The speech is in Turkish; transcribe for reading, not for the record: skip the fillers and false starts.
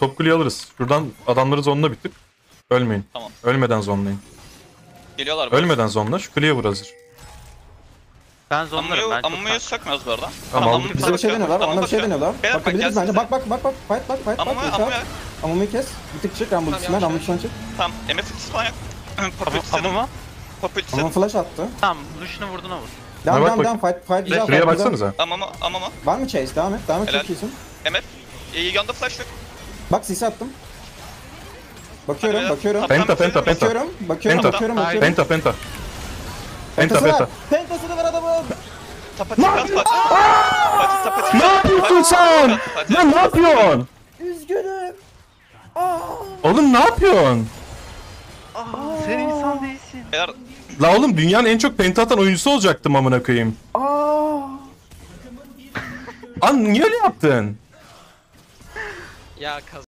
Top kuleyi alırız. Şuradan adamları zonla bir tık. Ölmeyin. Tamam. Ölmeden zonlayın. Geliyorlar. Ölmeden zonla. Şu kuleye vur hazır. Ben zonlarım. Ammu'yu sökmüyoruz bu arada. Tamam. Bize bir şey deniyorlar. Ona bir şey deniyorlar. Bakabiliriz bence. Bak. Fight. Ammu'yu kes. Bir tık çık. Ammu'yu çıksınlar. Ammu'yu çıksınlar. Tamam. MFX falan yok. Ammu'ma. Ama flash attı. Tamam. Duşunu vurduna vur. Devam. Fight güzel. Şuraya baksanıza. Ammu'ma. Var mı chase? Devam et. Çok iyisin. MF. Yanda flash yok. Bak sisi attım. Bakıyorum. Penta. Bakıyorum. Pentası da var adamın. Ne yapıyorsun sen? Ne yapıyorsun? Üzgünüm. Oğlum ne yapıyorsun? Sen insan değilsin. La oğlum dünyanın en çok penta atan oyuncusu olacaktım amına koyayım. An niye öyle yaptın? Ya kaz